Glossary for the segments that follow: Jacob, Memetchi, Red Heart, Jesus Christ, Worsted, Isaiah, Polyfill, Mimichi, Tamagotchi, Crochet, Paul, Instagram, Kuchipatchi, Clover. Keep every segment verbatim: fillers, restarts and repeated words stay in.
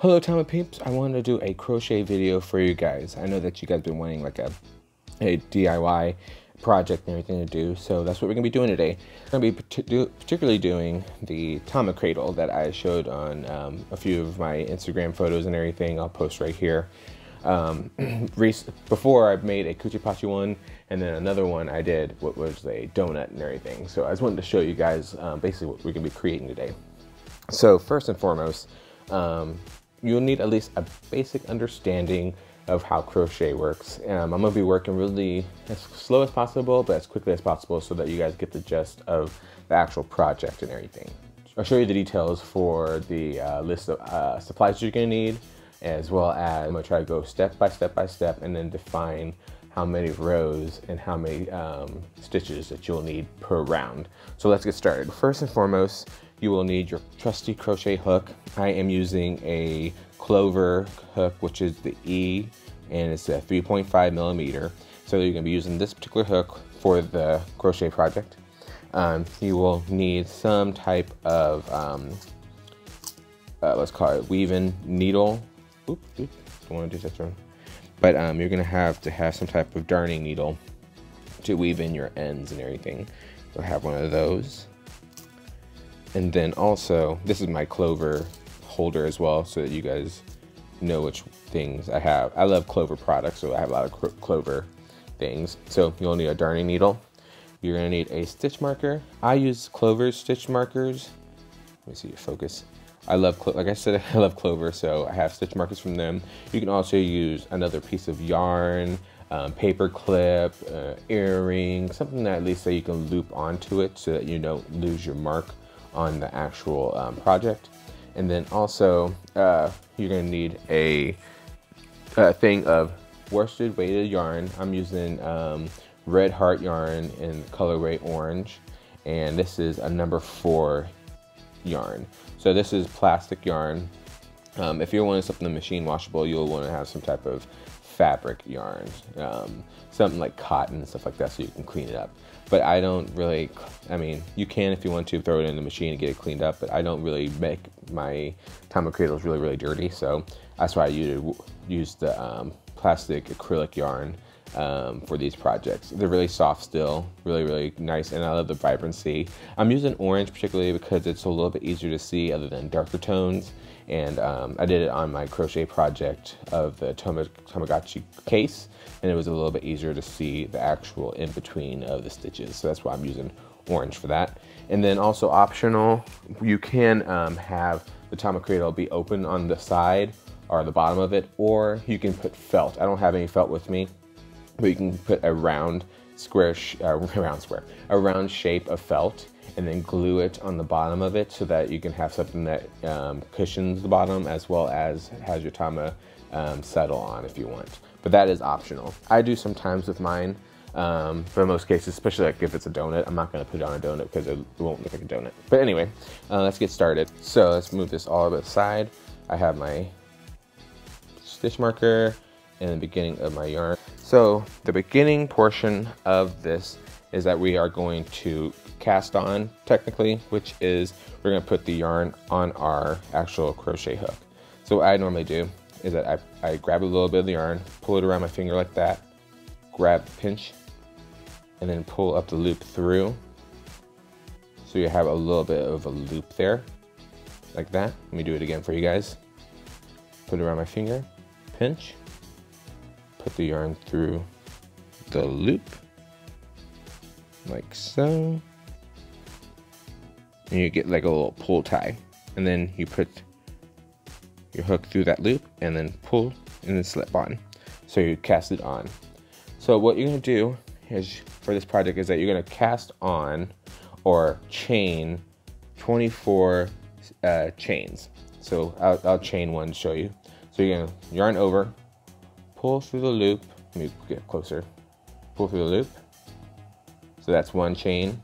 Hello Tama peeps, I wanted to do a crochet video for you guys. I know that you guys have been wanting like a, a D I Y project and everything to do, so that's what we're going to be doing today. I'm going to be do, particularly doing the Tama cradle that I showed on um, a few of my Instagram photos and everything. I'll post right here. Um, before I've made a Kuchipatchi one, and then another one I did what was a donut and everything. So I just wanted to show you guys um, basically what we're going to be creating today. So first and foremost, um, you'll need at least a basic understanding of how crochet works. Um, I'm gonna be working really as slow as possible, but as quickly as possible so that you guys get the gist of the actual project and everything. I'll show you the details for the uh, list of uh, supplies you're gonna need, as well as I'm gonna try to go step by step by step and then define how many rows and how many um, stitches that you'll need per round. So let's get started. First and foremost, you will need your trusty crochet hook. I am using a Clover hook, which is the E, and it's a three point five millimeter. So you're gonna be using this particular hook for the crochet project. Um, you will need some type of, um, uh, let's call it weaving needle. Oop, oop, don't wanna do that wrong. But um, you're gonna have to have some type of darning needle to weave in your ends and everything. You'll have one of those. And then also, this is my Clover holder as well, so that you guys know which things I have. I love Clover products, so I have a lot of Clover things. So you'll need a darning needle. You're gonna need a stitch marker. I use Clover's stitch markers. Let me see your focus. I love, Clo like I said, I love Clover, so I have stitch markers from them. You can also use another piece of yarn, um, paper clip, uh, earring, something that at least that you can loop onto it so that you don't lose your mark on the actual um, project. And then also uh, you're gonna need a, a thing of worsted weighted yarn. I'm using um, Red Heart yarn in colorway orange, and this is a number four yarn. So this is plastic yarn. Um, if you're wanting something machine washable, you'll want to have some type of fabric yarn, um, something like cotton, stuff like that, so you can clean it up. But I don't really, I mean, you can if you want to throw it in the machine and get it cleaned up, but I don't really make my Tama cradles really, really dirty. So that's why I use the um, plastic acrylic yarn um, for these projects. They're really soft still, really, really nice, and I love the vibrancy. I'm using orange particularly because it's a little bit easier to see other than darker tones. And um, I did it on my crochet project of the Tamagotchi case, and it was a little bit easier to see the actual in-between of the stitches, so that's why I'm using orange for that. And then also optional, you can um, have the Tama cradle be open on the side or the bottom of it, or you can put felt. I don't have any felt with me, but you can put a round square, sh uh, round square, a round shape of felt, and then glue it on the bottom of it so that you can have something that um, cushions the bottom as well as has your Tama um, settle on if you want. But that is optional. I do sometimes with mine, um, for most cases, especially like if it's a donut. I'm not gonna put it on a donut because it won't look like a donut. But anyway, uh, let's get started. So let's move this all over the side. I have my stitch marker and the beginning of my yarn. So the beginning portion of this is that we are going to cast on technically, which is we're gonna put the yarn on our actual crochet hook. So what I normally do is that I, I grab a little bit of the yarn, pull it around my finger like that, grab the pinch, and then pull up the loop through. So you have a little bit of a loop there, like that. Let me do it again for you guys. Put it around my finger, pinch, put the yarn through the loop, like so, and you get like a little pull tie, and then you put your hook through that loop and then pull and then slip on, so you cast it on. So what you're going to do is for this project is that you're going to cast on or chain twenty-four uh, chains. So I'll, I'll chain one to show you. So you're going to yarn over, pull through the loop, let me get closer, pull through the loop. So that's one chain,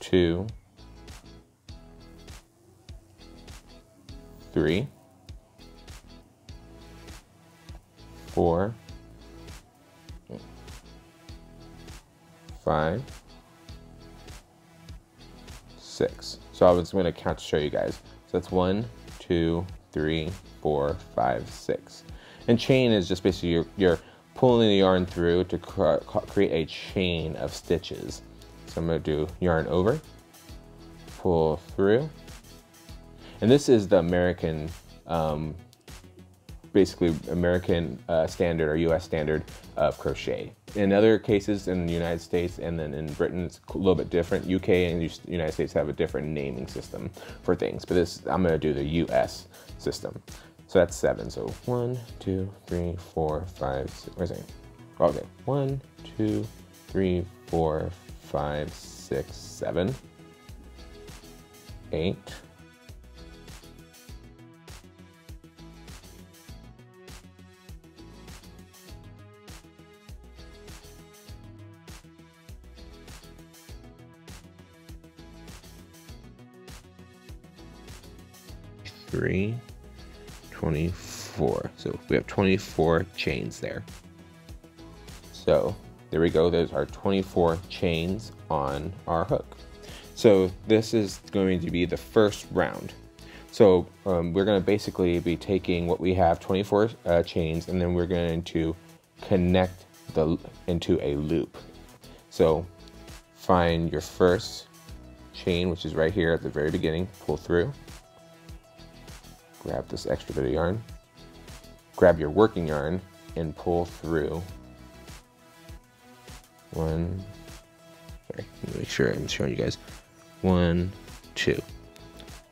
two, three, four, five, six. So I was going to count to show you guys. So that's one, two, three, four, five, six. And chain is just basically you're, you're pulling the yarn through to cr create a chain of stitches. So I'm gonna do yarn over, pull through. And this is the American, um, basically American uh, standard or U S standard of crochet. In other cases in the United States and then in Britain, it's a little bit different. U K and the United States have a different naming system for things, but this, I'm gonna do the U S system. So that's seven. So one, two, three, four, five, six, where's it? Okay, one, two, three, four, five, six, seven, eight, three, twenty-four. So we have twenty-four chains there. So there we go. Those are twenty-four chains on our hook. So this is going to be the first round. So um, we're going to basically be taking what we have, twenty-four uh, chains, and then we're going to connect the into a loop. So find your first chain, which is right here at the very beginning, pull through. Grab this extra bit of yarn, grab your working yarn, and pull through. One, sorry, make sure I'm showing you guys. One, two.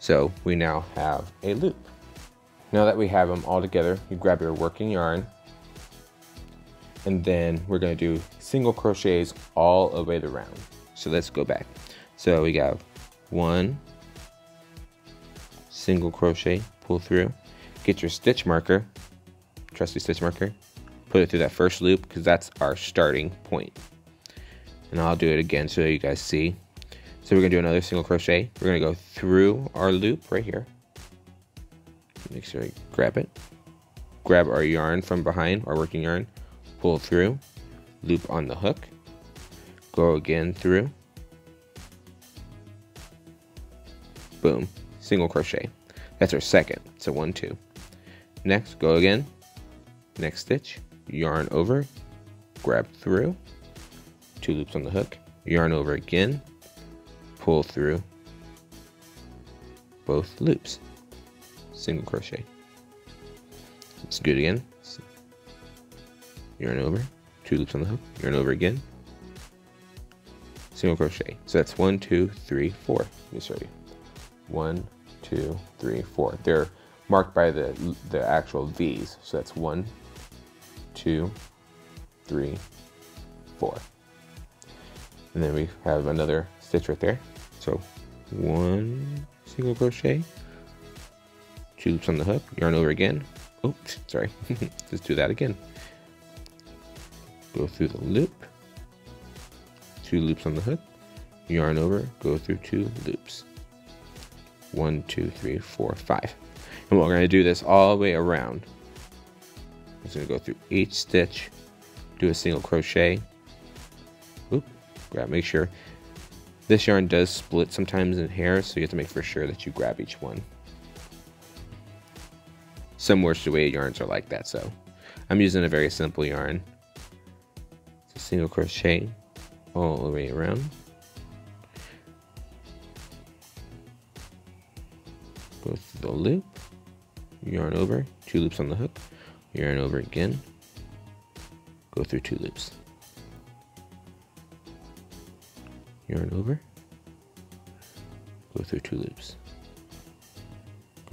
So we now have a loop. Now that we have them all together, you grab your working yarn, and then we're gonna do single crochets all the way around. So let's go back. So we got one, single crochet, pull through, get your stitch marker, trusty stitch marker, put it through that first loop because that's our starting point. And I'll do it again so you guys see. So we're gonna do another single crochet. We're gonna go through our loop right here. Make sure I grab it. Grab our yarn from behind, our working yarn, pull through, loop on the hook, go again through, boom, single crochet. That's our second, so one, two. Next, go again, next stitch, yarn over, grab through, two loops on the hook, yarn over again, pull through both loops, single crochet. Let's do it again, yarn over, two loops on the hook, yarn over again, single crochet. So that's one, two, three, four. Let me show you. One, two, three, four. They're marked by the, the actual V's. So that's one, two, three, four. And then we have another stitch right there. So one single crochet, two loops on the hook, yarn over again. Oops, sorry. Just do that again. Go through the loop, two loops on the hook, yarn over, go through two loops. One, two, three, four, five. And we're gonna do this all the way around. I'm just gonna go through each stitch, do a single crochet. Oop, grab, make sure. This yarn does split sometimes in hairs, so you have to make for sure that you grab each one. Some worsted weight yarns are like that, so. I'm using a very simple yarn. It's a single crochet all the way around. Go through the loop, yarn over, two loops on the hook, yarn over again, go through two loops. Yarn over, go through two loops.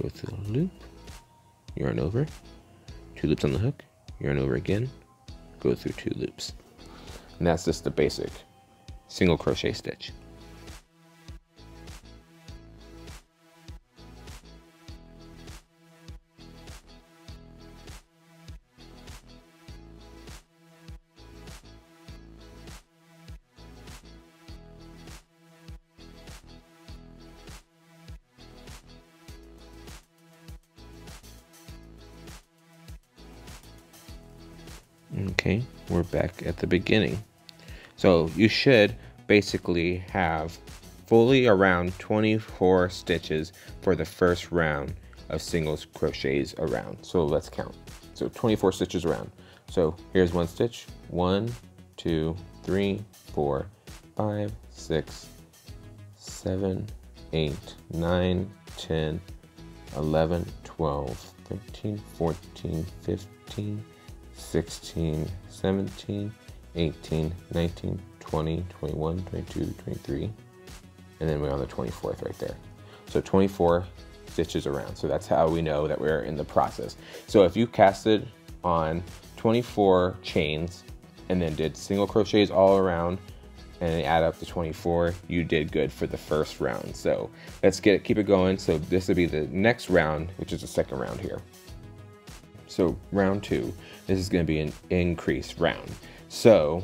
Go through the loop, yarn over, two loops on the hook, yarn over again, go through two loops. And that's just the basic single crochet stitch. Okay, we're back at the beginning. So you should basically have fully around twenty-four stitches for the first round of single crochets around. So let's count. So twenty-four stitches around. So here's one stitch, one, two, three, four, five, six, seven, eight, nine, ten, eleven, twelve, thirteen, fourteen, fifteen, sixteen, seventeen, eighteen, nineteen, twenty, twenty-one, twenty-two, twenty-three, and then we're on the twenty-fourth right there. So twenty-four stitches around. So that's how we know that we're in the process. So if you casted on twenty-four chains and then did single crochets all around and they add up to twenty-four, you did good for the first round. So let's get it, keep it going. So this would be the next round, which is the second round here. So round two, this is gonna be an increase round. So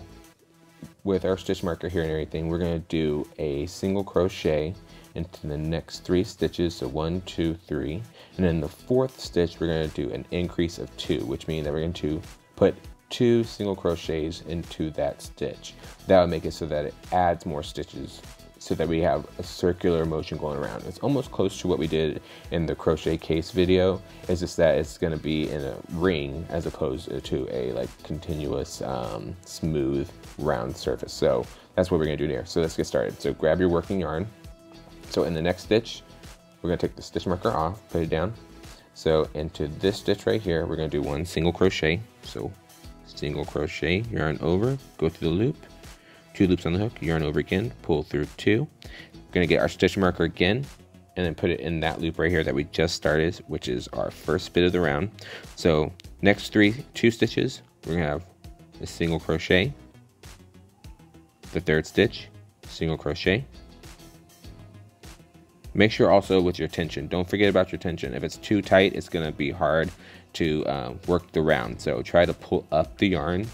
with our stitch marker here and everything, we're gonna do a single crochet into the next three stitches, so one, two, three. And then the fourth stitch, we're gonna do an increase of two, which means that we're going to put two single crochets into that stitch. That'll make it so that it adds more stitches so that we have a circular motion going around. It's almost close to what we did in the crochet case video. It's just that it's gonna be in a ring as opposed to a like continuous um, smooth round surface. So that's what we're gonna do there. So let's get started. So grab your working yarn. So in the next stitch, we're gonna take the stitch marker off, put it down. So into this stitch right here, we're gonna do one single crochet. So single crochet, yarn over, go through the loop, two loops on the hook, yarn over again, pull through two. We're gonna get our stitch marker again and then put it in that loop right here that we just started, which is our first bit of the round. So next three, two stitches, we're gonna have a single crochet, the third stitch, single crochet. Make sure also with your tension, don't forget about your tension. If it's too tight, it's gonna be hard to uh, work the round. So try to pull up the yarn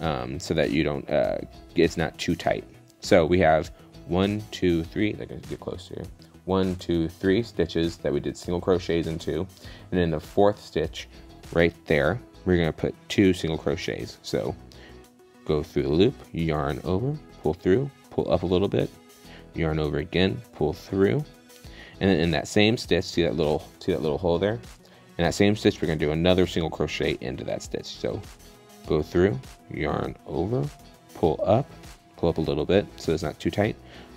um, so that you don't, uh, it's not too tight. So we have one, two, three, I can get close here. One, two, three stitches that we did single crochets into. And then the fourth stitch right there, we're gonna put two single crochets. So go through the loop, yarn over, pull through, pull up a little bit, yarn over again, pull through. And then in that same stitch, see that little, see that little hole there? In that same stitch, we're gonna do another single crochet into that stitch. So go through, yarn over, pull up, pull up a little bit so it's not too tight,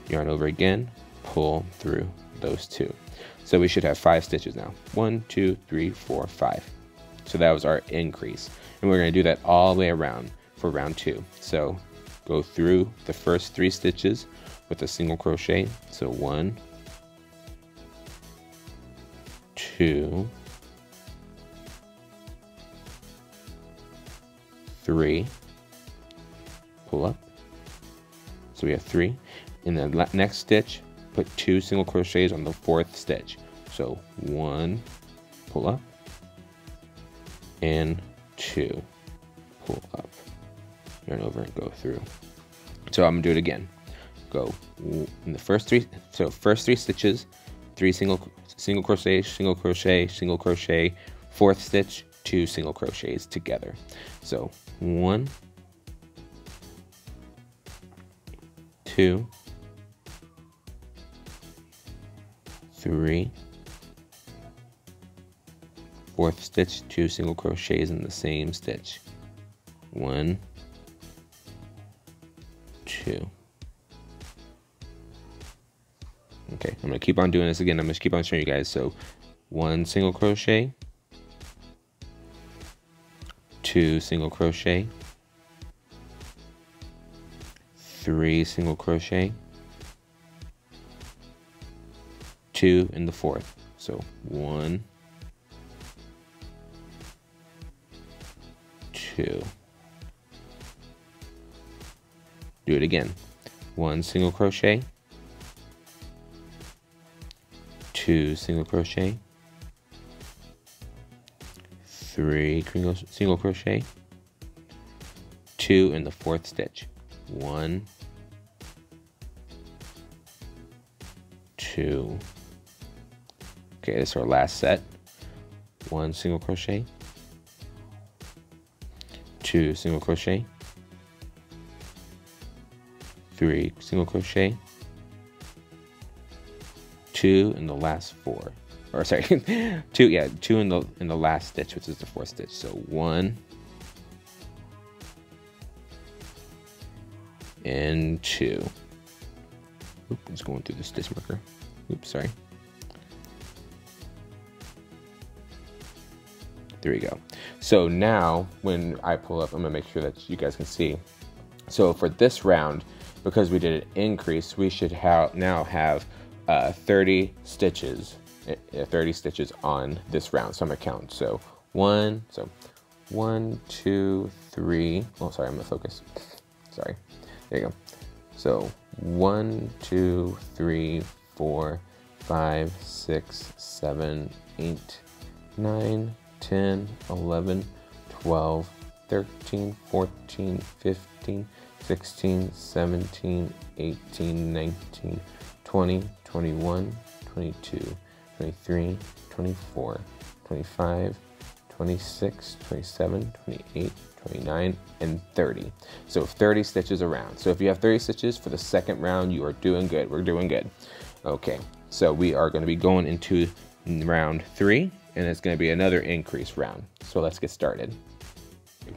yarn over again, pull through those two. So we should have five stitches now. One, two, three, four, five. So that was our increase. And we're gonna do that all the way around for round two. So go through the first three stitches with a single crochet. So one, two, three, pull up, so we have three. In the next stitch, put two single crochets on the fourth stitch. So one, pull up, and two, pull up, yarn over and go through. So I'm gonna do it again. Go in the first three, so first three stitches, three single single crochet, single crochet, single crochet, fourth stitch, two single crochets together. So one, two, three, fourth stitch, two single crochets in the same stitch. One, two. Okay, I'm gonna keep on doing this again. I'm gonna keep on showing you guys. So one single crochet, two single crochet, three single crochet, two in the fourth. So one, two. Do it again. One single crochet, two single crochet, three single crochet, two in the fourth stitch. One, two. Okay, this is our last set. One single crochet, two single crochet, three single crochet, two in the last four. or sorry, two, yeah, two in the in the last stitch, which is the fourth stitch. So one and two. Oop, I'm just going through the stitch marker. Oops, sorry. There we go. So now when I pull up, I'm gonna make sure that you guys can see. So for this round, because we did an increase, we should have now have uh, thirty stitches, uh, thirty stitches on this round. So I'm gonna count. So one, so one, two, three. Oh, sorry, I'm gonna focus. Sorry, there you go. So one, two, three, four, five, six, seven, eight, nine, ten, eleven, twelve, thirteen, fourteen, fifteen, sixteen, seventeen, eighteen, nineteen, twenty, twenty-one, twenty-two, twenty-three, twenty-four, twenty-five, twenty-six, twenty-seven, twenty-eight, twenty-nine, and thirty. So thirty stitches around. So if you have thirty stitches for the second round, you are doing good. We're doing good. Okay, so we are going to be going into round three, and it's going to be another increase round. So let's get started.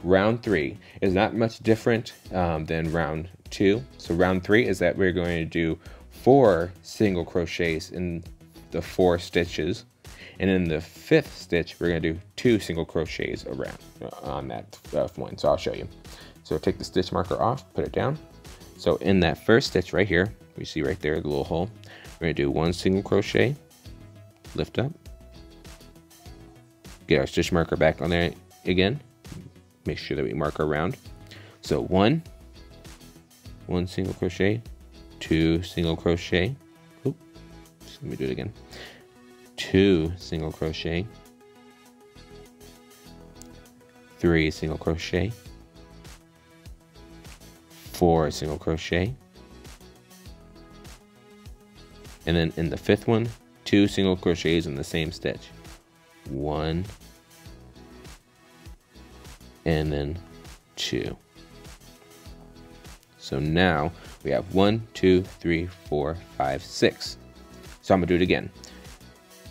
Round three is not much different um, than round two. So round three is that we're going to do four single crochets in the four stitches, and in the fifth stitch we're going to do two single crochets around on that uh, one. So I'll show you. So take the stitch marker off, put it down. So in that first stitch right here, we see right there the little hole, we're going to do one single crochet, lift up, get our stitch marker back on there again. Make sure that we mark our round. So one, one single crochet, two single crochet. Oop, let me do it again. Two single crochet, three single crochet, four single crochet, and then in the fifth one, two single crochets in the same stitch. One, and then two. So now we have one, two, three, four, five, six. So I'm gonna do it again.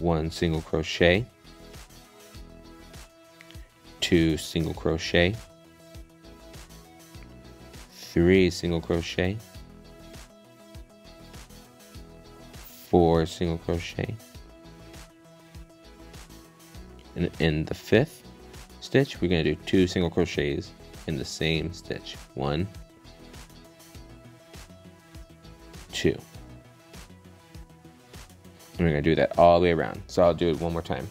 One single crochet, two single crochet, three single crochet, four single crochet, and in the fifth stitch we're going to do two single crochets in the same stitch. One, two, and we're going to do that all the way around. So I'll do it one more time.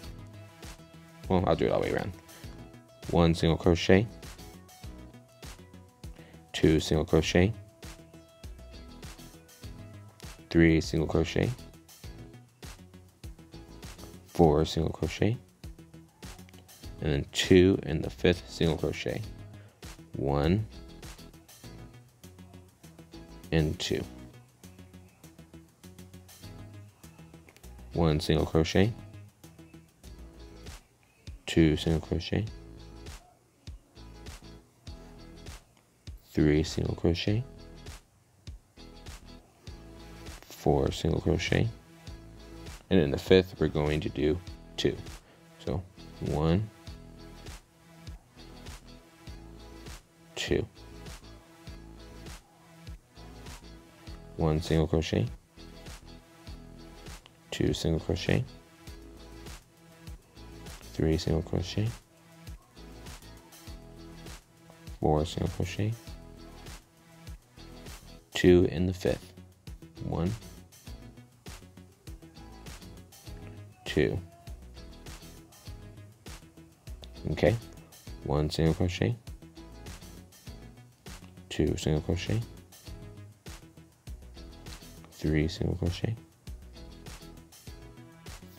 Well, I'll do it all the way around. One single crochet, two single crochet, three single crochet, four single crochet, and then two in the fifth single crochet. One and two. One single crochet, two single crochet, three single crochet, four single crochet, and in the fifth we're going to do two. So one, two, one single crochet, two single crochet, three single crochet, four single crochet, two in the fifth, one, two, okay, one single crochet, two single crochet, three single crochet,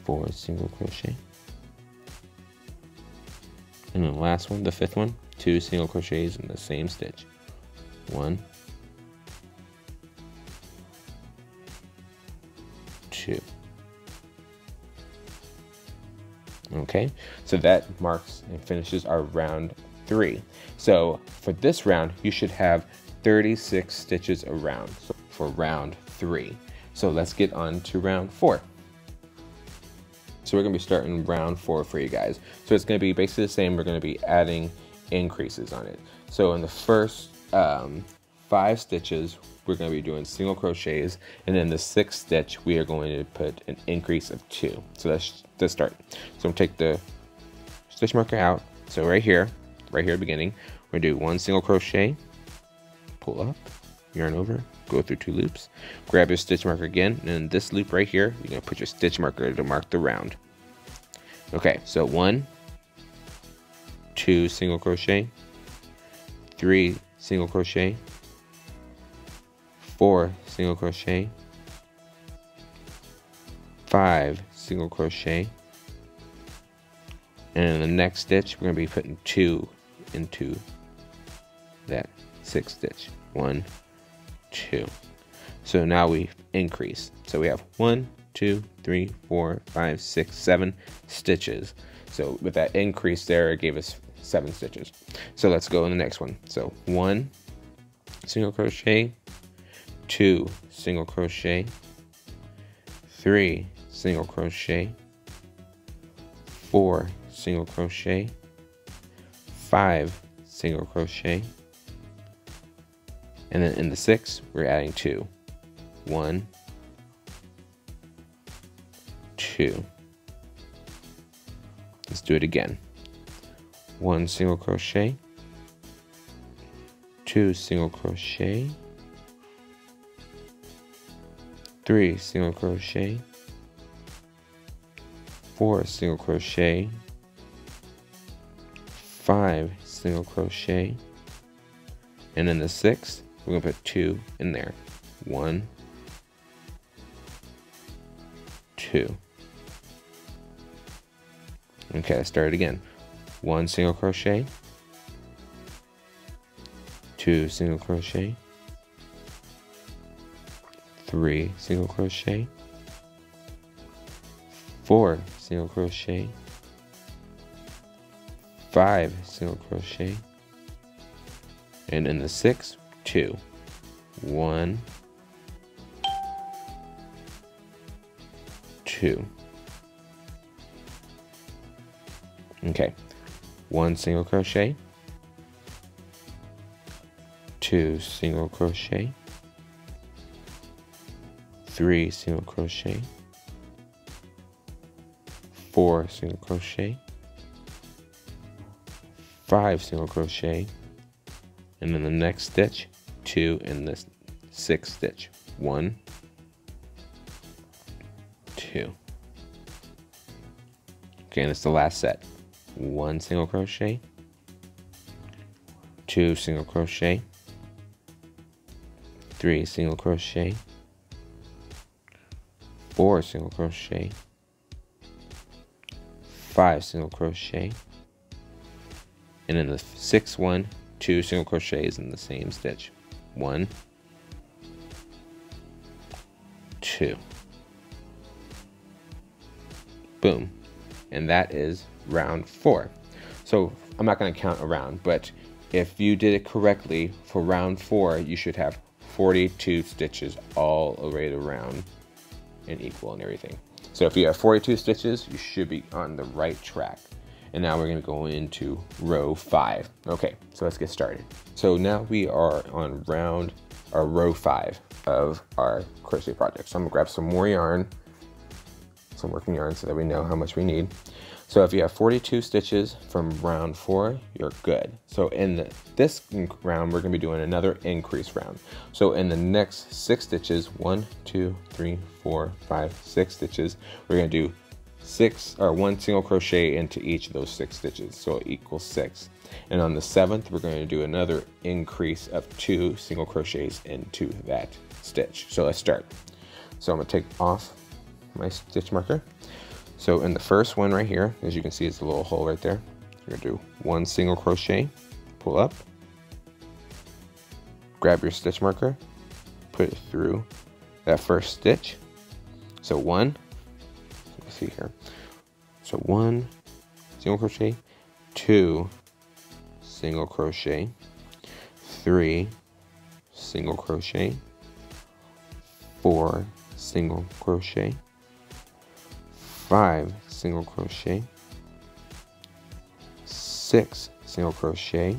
four single crochet, and the last one, the fifth one, two single crochets in the same stitch. One, two. Okay, so that marks and finishes our round three. So for this round, you should have thirty-six stitches around for round three. So let's get on to round four. So we're gonna be starting round four for you guys. So it's gonna be basically the same. We're gonna be adding increases on it. So in the first um, five stitches, we're gonna be doing single crochets, and then the sixth stitch, we are going to put an increase of two. So that's the start. So I'm gonna take the stitch marker out. So right here, right here at the beginning, we're gonna do one single crochet, pull up, yarn over, go through two loops, grab your stitch marker again, and in this loop right here, you're gonna put your stitch marker to mark the round. Okay, so one, two single crochet, three single crochet, four single crochet, five single crochet, and in the next stitch, we're gonna be putting two into that sixth stitch. One, two. So now we increase. So we have one, two, three, four, five, six, seven stitches. So with that increase there, it gave us seven stitches. So let's go in the next one. So one single crochet, two single crochet, three single crochet, four single crochet, five single crochet, and then in the six, we're adding two. One, two. Let's do it again. One single crochet, two single crochet, three single crochet, four single crochet, five single crochet, and in the sixth, we're gonna put two in there. One, two. Okay, let's start it again. One single crochet, two single crochet, three single crochet, four single crochet, five single crochet, and in the sixth, two. One, two. Okay, one single crochet, two single crochet, three single crochet, four single crochet, five single crochet, and then the next stitch, two in this sixth stitch. One, two. Okay, and it's the last set. One single crochet, two single crochet, three single crochet, four single crochet, five single crochet, and in the sixth one, two single crochets in the same stitch. One, two. Boom. And that is round four. So I'm not going to count a round, but if you did it correctly for round four, you should have forty-two stitches all the way around and equal and everything. So if you have forty-two stitches, you should be on the right track. And now we're gonna go into row five. Okay, so let's get started. So now we are on round, or row five of our crochet project. So I'm gonna grab some more yarn, some working yarn, so that we know how much we need. So if you have forty-two stitches from round four, you're good. So in the, this round, we're gonna be doing another increase round. So in the next six stitches, one, two, three, four, five, six stitches, we're gonna do six, or one single crochet into each of those six stitches, so it equals six. And on the seventh, we're going to do another increase of two single crochets into that stitch. So let's start. So I'm going to take off my stitch marker. So in the first one right here, as you can see, it's a little hole right there. You're going to do one single crochet, pull up, grab your stitch marker, put it through that first stitch. So one, see here, so one single crochet, two single crochet, three single crochet, four single crochet, five single crochet, six single crochet, and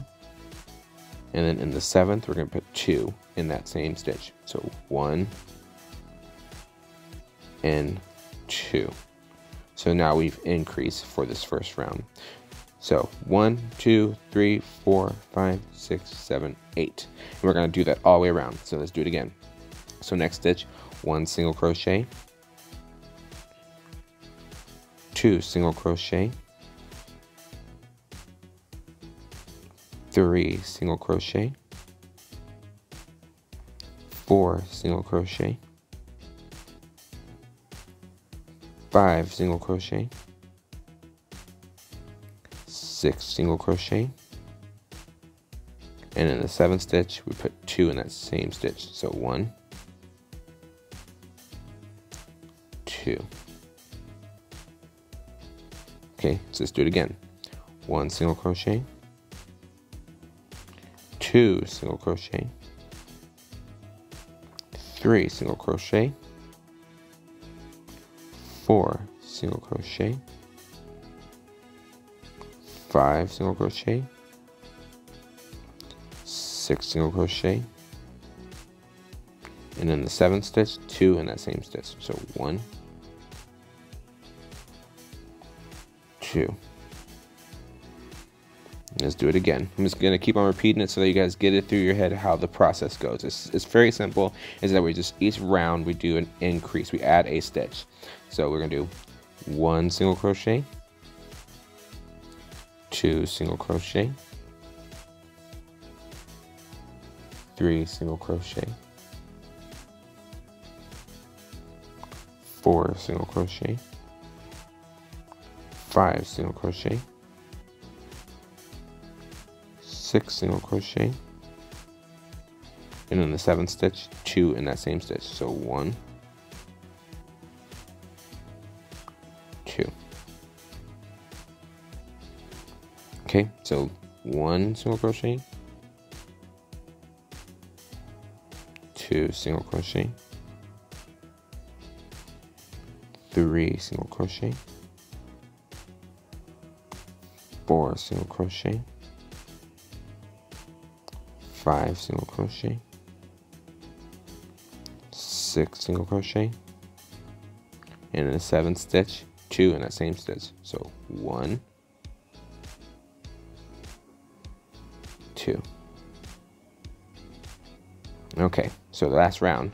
then in the seventh we're going to put two in that same stitch. So one and two. So now we've increased for this first round. So one, two, three, four, five, six, seven, eight. And we're going to do that all the way around. So let's do it again. So next stitch, one single crochet, two single crochet, three single crochet, four single crochet, five single crochet, six single crochet, and in the seventh stitch we put two in that same stitch. So one, two. Okay, so let's do it again. One single crochet, two single crochet, three single crochet, four single crochet, five single crochet, six single crochet, and then the seventh stitch, two in that same stitch. So one, two. Let's do it again. I'm just going to keep on repeating it so that you guys get it through your head how the process goes. It's, it's very simple. Is that we just each round we do an increase. We add a stitch. So we're going to do one single crochet, two single crochet, three single crochet, four single crochet, five single crochet, six single crochet, and then the seventh stitch, two in that same stitch. So one, two. Okay, so one single crochet, two single crochet, three single crochet, four single crochet, five single crochet, six single crochet, and in the seventh stitch, two in that same stitch. So one, two. Okay, so the last round,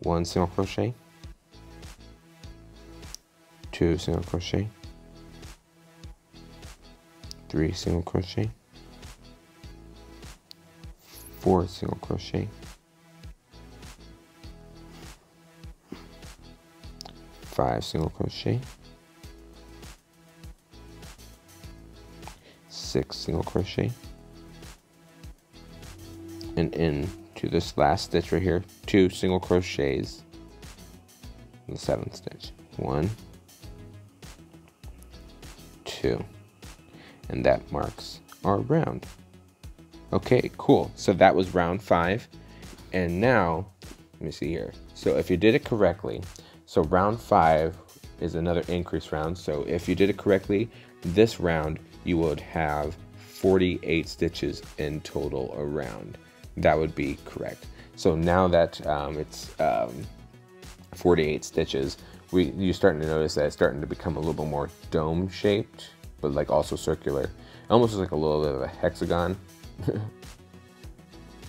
one single crochet, two single crochet, three single crochet, four single crochet, five single crochet, six single crochet, and into this last stitch right here, two single crochets in the seventh stitch. One, two, and that marks our round. Okay, cool. So that was round five. And now, let me see here. So if you did it correctly, so round five is another increase round. So if you did it correctly, this round you would have forty-eight stitches in total around. That would be correct. So now that um, it's um, forty-eight stitches, we you're starting to notice that it's starting to become a little bit more dome shaped, but like also circular. Almost like a little bit of a hexagon.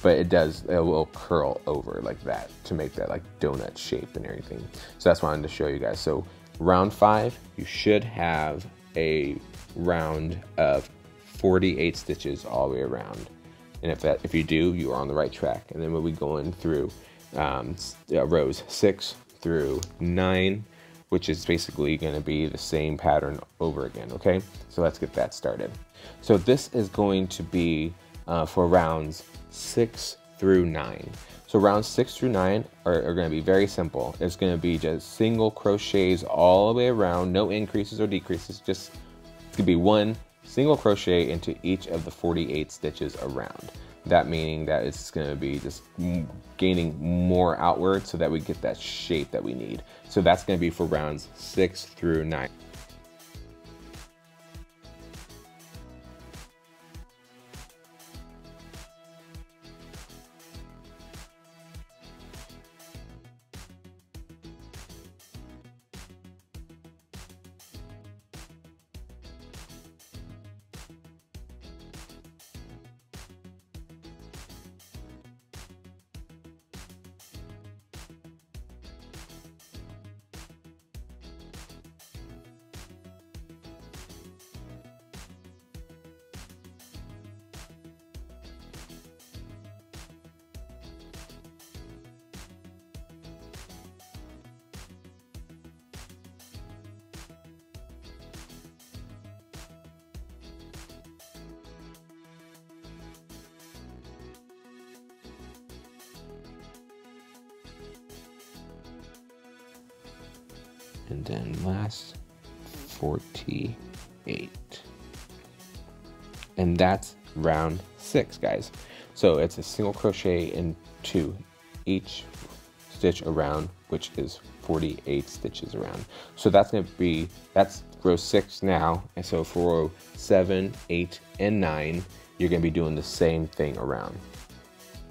But it does, it will curl over like that to make that like donut shape and everything. So that's why I wanted to show you guys. So round five, you should have a round of forty-eight stitches all the way around. And if that, if you do, you are on the right track. And then we'll be going through um, uh, rows six through nine, which is basically going to be the same pattern over again. Okay, so let's get that started. So this is going to be Uh, for rounds six through nine. So rounds six through nine are, are going to be very simple. It's going to be just single crochets all the way around, no increases or decreases. Just it could be one single crochet into each of the forty-eight stitches around. That meaning that it's going to be just gaining more outward so that we get that shape that we need. So that's going to be for rounds six through nine. and then last forty-eight. And that's round six, guys. So it's a single crochet in two each stitch around, which is forty-eight stitches around. So that's going to be, that's row six now. And so for row seven, eight, and nine, you're going to be doing the same thing around,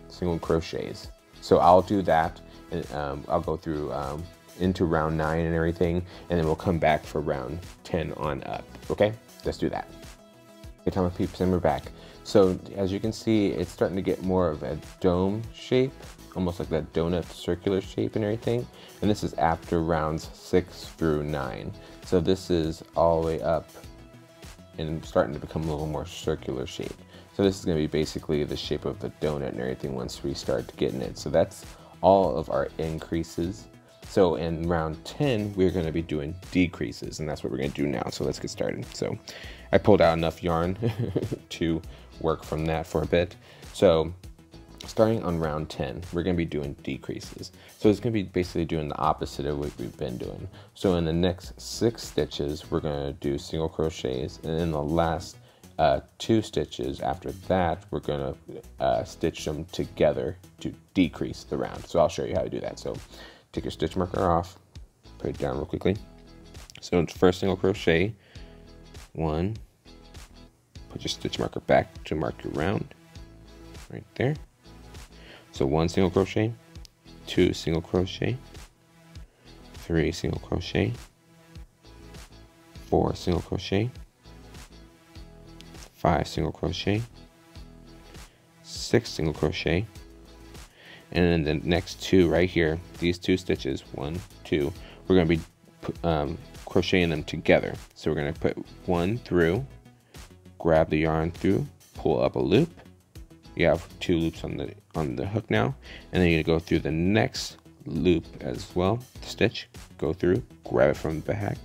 single crochets. So I'll do that, and um, I'll go through um, into round nine and everything, and then we'll come back for round ten on up. Okay, let's do that. Okay, Tama peeps, and we're back. So as you can see, it's starting to get more of a dome shape, almost like that donut circular shape and everything. And this is after rounds six through nine. So this is all the way up and starting to become a little more circular shape. So this is gonna be basically the shape of the donut and everything once we start getting it. So that's all of our increases. So in round ten, we're gonna be doing decreases, and that's what we're gonna do now. So let's get started. So I pulled out enough yarn to work from that for a bit. So starting on round ten, we're gonna be doing decreases. So it's gonna be basically doing the opposite of what we've been doing. So in the next six stitches, we're gonna do single crochets, and in the last uh, two stitches after that, we're gonna uh, stitch them together to decrease the round. So I'll show you how to do that. So take your stitch marker off, put it down real quickly. So first single crochet, one, put your stitch marker back to mark your round, right there. So one single crochet, two single crochet, three single crochet, four single crochet, five single crochet, six single crochet, and then the next two right here, these two stitches, one, two, we're gonna be um, crocheting them together. So we're gonna put one through, grab the yarn through, pull up a loop. You have two loops on the on the hook now, and then you're gonna go through the next loop as well, stitch, go through, grab it from the back.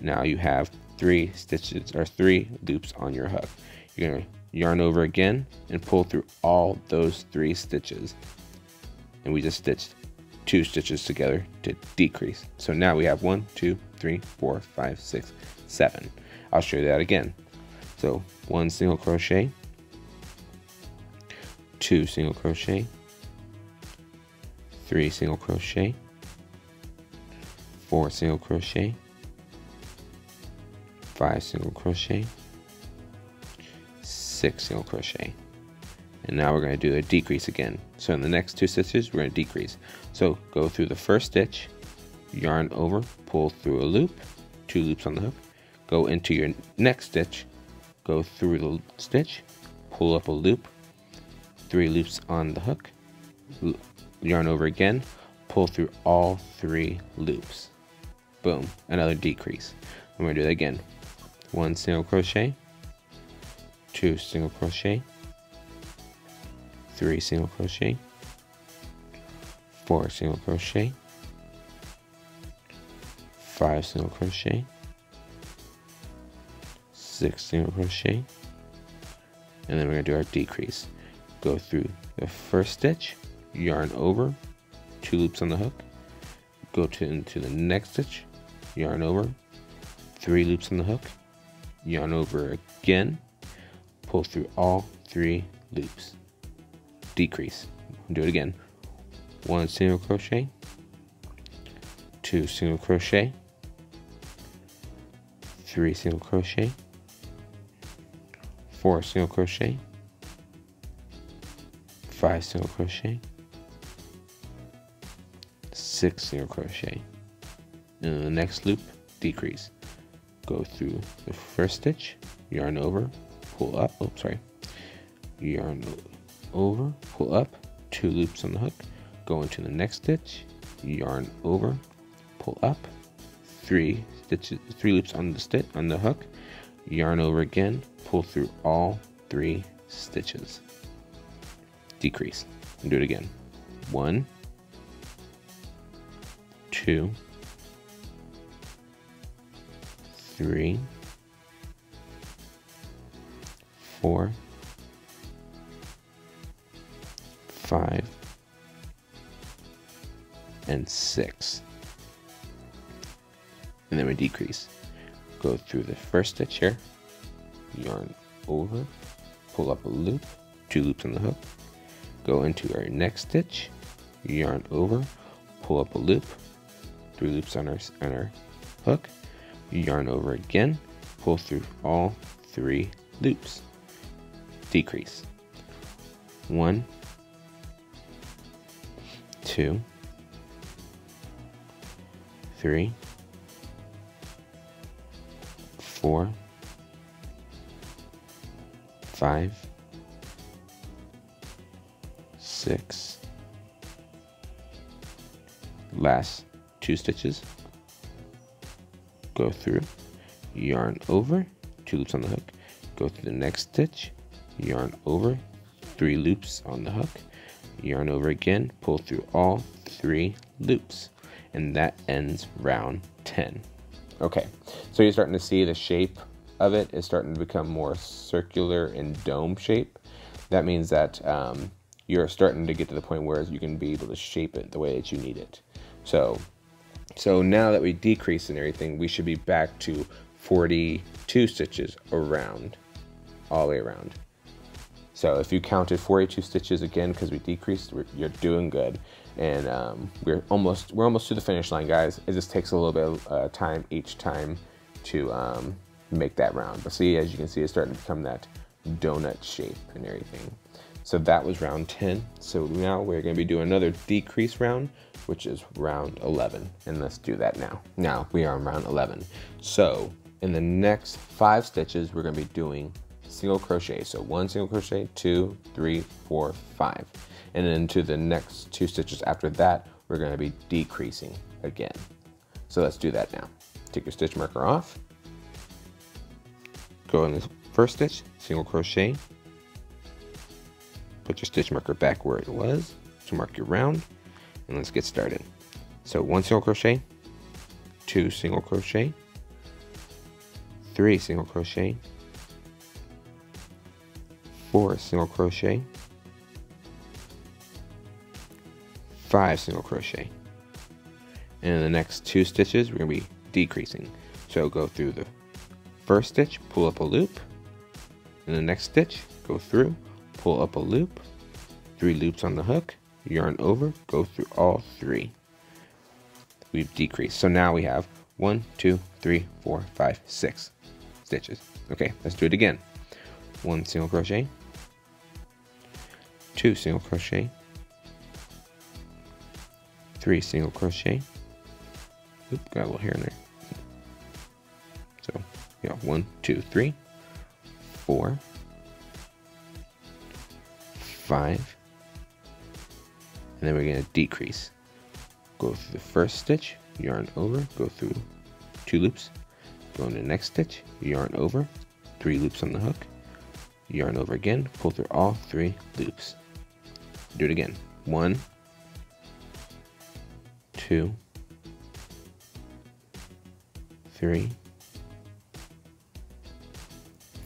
Now you have three stitches or three loops on your hook. You're gonna yarn over again and pull through all those three stitches. And we just stitched two stitches together to decrease. So now we have one, two, three, four, five, six, seven. I'll show you that again. So one single crochet, two single crochet, three single crochet, four single crochet, five single crochet, six single crochet. And now we're going to do a decrease again. So in the next two stitches, we're going to decrease. So go through the first stitch, yarn over, pull through a loop, two loops on the hook, go into your next stitch, go through the stitch, pull up a loop, three loops on the hook, yarn over again, pull through all three loops. Boom, another decrease. I'm going to do that again. One single crochet, two single crochet, three single crochet, four single crochet, five single crochet, six single crochet, and then we're going to do our decrease. Go through the first stitch, yarn over, two loops on the hook, go to into the next stitch, yarn over, three loops on the hook, yarn over again, pull through all three loops. Decrease. Do it again. One single crochet, two single crochet, three single crochet, four single crochet, five single crochet, six single crochet. And in the next loop, decrease. Go through the first stitch, yarn over, pull up. Oh, sorry. Yarn over. over, pull up, two loops on the hook, go into the next stitch, yarn over, pull up, three stitches, three loops on the stitch on the hook, yarn over again, pull through all three stitches. Decrease. And do it again. One, two, three, four, five, and six. and then we decrease. Go through the first stitch here, yarn over, pull up a loop, two loops on the hook, go into our next stitch, yarn over, pull up a loop, three loops on our, on our hook, yarn over again, pull through all three loops, decrease. One, two, three, four, five, six, last two stitches, go through, yarn over, two loops on the hook, go through the next stitch, yarn over, three loops on the hook, yarn over again, pull through all three loops, and that ends round ten. Okay, so you're starting to see the shape of it is starting to become more circular and dome shape. That means that um, you're starting to get to the point where you can be able to shape it the way that you need it. So, so now that we decrease and everything, we should be back to forty-two stitches around, all the way around. So if you counted forty-two stitches again, because we decreased, we're, you're doing good, and um, we're almost we're almost to the finish line, guys. It just takes a little bit of uh, time each time to um, make that round. But see, as you can see, it's starting to become that donut shape and everything. So that was round ten. So now we're going to be doing another decrease round, which is round eleven, and let's do that now. Now we are on round eleven. So in the next five stitches, we're going to be doing single crochet, so one single crochet, two, three, four, five, and then to the next two stitches after that, we're going to be decreasing again. So let's do that now. Take your stitch marker off, go in the first stitch, single crochet, put your stitch marker back where it was to mark your round, and let's get started. So one single crochet, two single crochet, three single crochet, four single crochet, five single crochet, and in the next two stitches we're going to be decreasing. So go through the first stitch, pull up a loop, in the next stitch go through, pull up a loop, three loops on the hook, yarn over, go through all three. We've decreased, so now we have one, two, three, four, five, six stitches. Okay, let's do it again. One single crochet, two single crochet, three single crochet, oop, got a little hair in there, so yeah, one, two, three, four, five, and then we're going to decrease. Go through the first stitch, yarn over, go through two loops, go into the next stitch, yarn over, three loops on the hook, yarn over again, pull through all three loops. Do it again. One, two, three,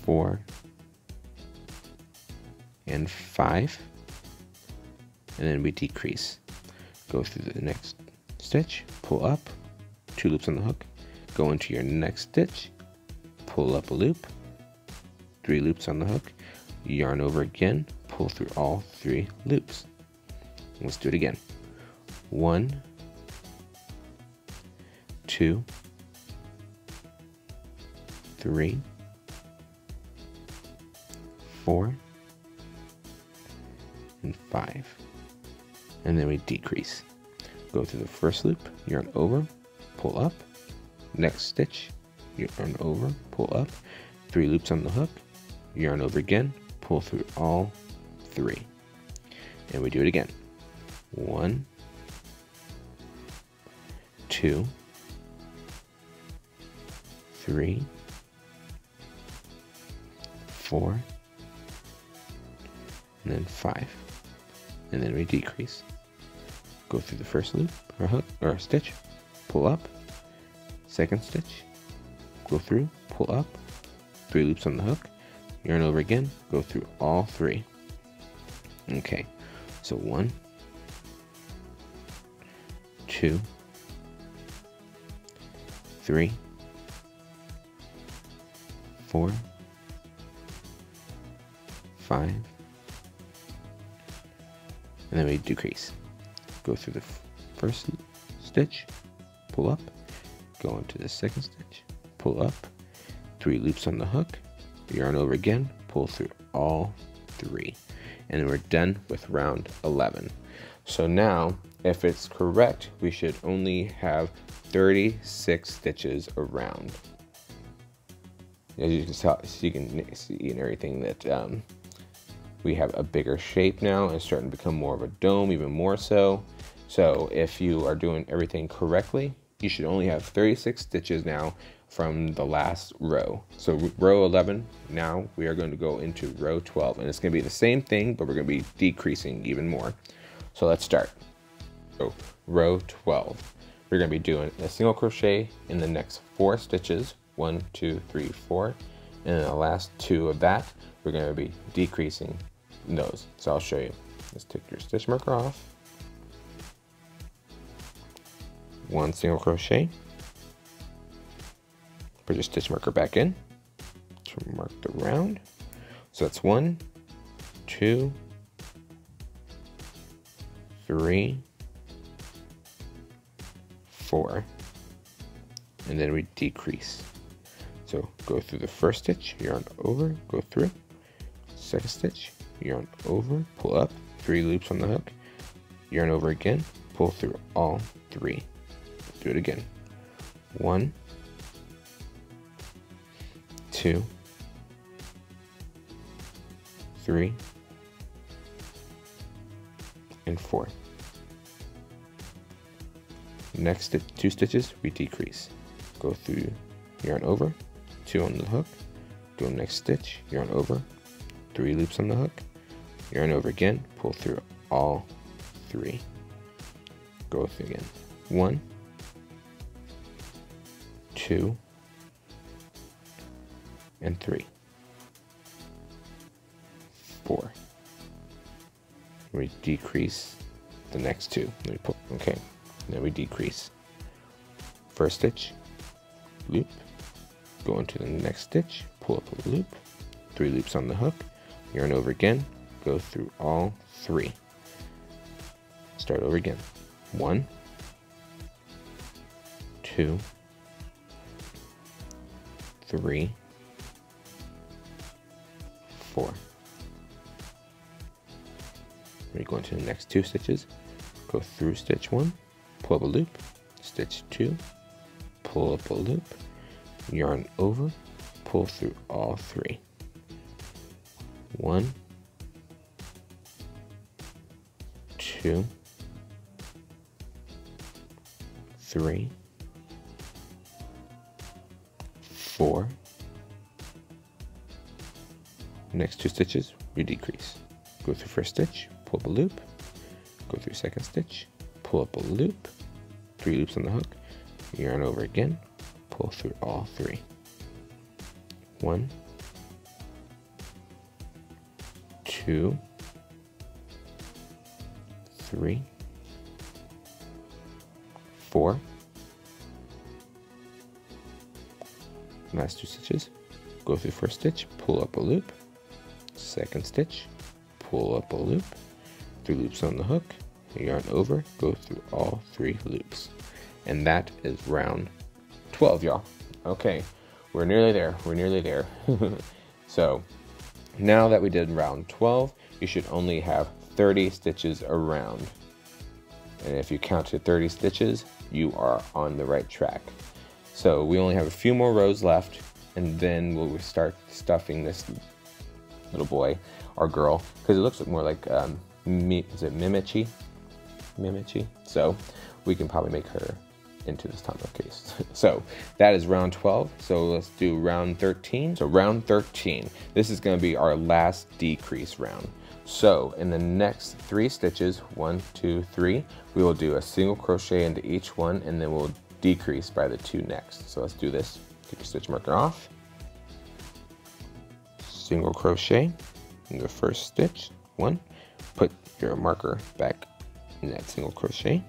four, and five. And then we decrease. Go through the next stitch, pull up, two loops on the hook, go into your next stitch, pull up a loop, three loops on the hook, yarn over again, pull through all three loops. Let's do it again. One, two, three, four, and five. And then we decrease. Go through the first loop, yarn over, pull up, next stitch, yarn over, pull up, three loops on the hook, yarn over again, pull through all three, and we do it again. One, two, three, four, and then five, and then we decrease. Go through the first loop or hook or stitch, pull up, second stitch, go through, pull up, three loops on the hook, yarn over again, go through all three. Okay, so one, two, three, four, five, and then we decrease. Go through the first stitch, pull up, go into the second stitch, pull up, three loops on the hook, yarn over again, pull through all three, and then we're done with round eleven. So now, if it's correct, we should only have thirty-six stitches around. As you can tell, so you can see in everything that um, we have a bigger shape now. It's starting to become more of a dome, even more so. So if you are doing everything correctly, you should only have thirty-six stitches now from the last row. So row eleven, now we are going to go into row twelve, and it's going to be the same thing, but we're going to be decreasing even more. So let's start. So row twelve, we're going to be doing a single crochet in the next four stitches, one, two, three, four, and then the last two of that, we're going to be decreasing those. So I'll show you. Let's take your stitch marker off. One single crochet. Put your stitch marker back in to mark the round. So that's one, two, three, four, and then we decrease. So go through the first stitch, yarn over, go through, second stitch, yarn over, pull up, three loops on the hook, yarn over again, pull through all three. Do it again. One, two, three, and four. Next two stitches, we decrease. Go through, yarn over, two on the hook, do next stitch, yarn over, three loops on the hook, yarn over again, pull through all three. Go through again. One, two, and three, four. We decrease the next two. We pull, okay, then we decrease. First stitch, loop, go into the next stitch, pull up a loop, three loops on the hook, yarn over again, go through all three. Start over again. One, two, three, four. We go into the next two stitches, go through stitch one, pull up a loop, stitch two, pull up a loop, yarn over, pull through all three. One, two, three, four. Next two stitches, we decrease. Go through first stitch, pull up a loop, go through second stitch, pull up a loop, three loops on the hook, yarn over again, pull through all three. One, two, three, four. Last two stitches, go through first stitch, pull up a loop, second stitch, pull up a loop, three loops on the hook, yarn over, go through all three loops. And that is round twelve, y'all. Okay, we're nearly there, we're nearly there. So now that we did round twelve, you should only have thirty stitches around. And if you count to thirty stitches, you are on the right track. So we only have a few more rows left, and then we'll start stuffing this little boy or girl, because it looks more like um, me, is it Mimichi? Mimichi. So we can probably make her into this Tamagotchi case. So that is round twelve. So let's do round thirteen. So round thirteen, this is going to be our last decrease round. So in the next three stitches, one, two, three, we will do a single crochet into each one, and then we'll decrease by the two next. So let's do this. Take your stitch marker off. Single crochet in the first stitch, one. Put your marker back in that single crochet.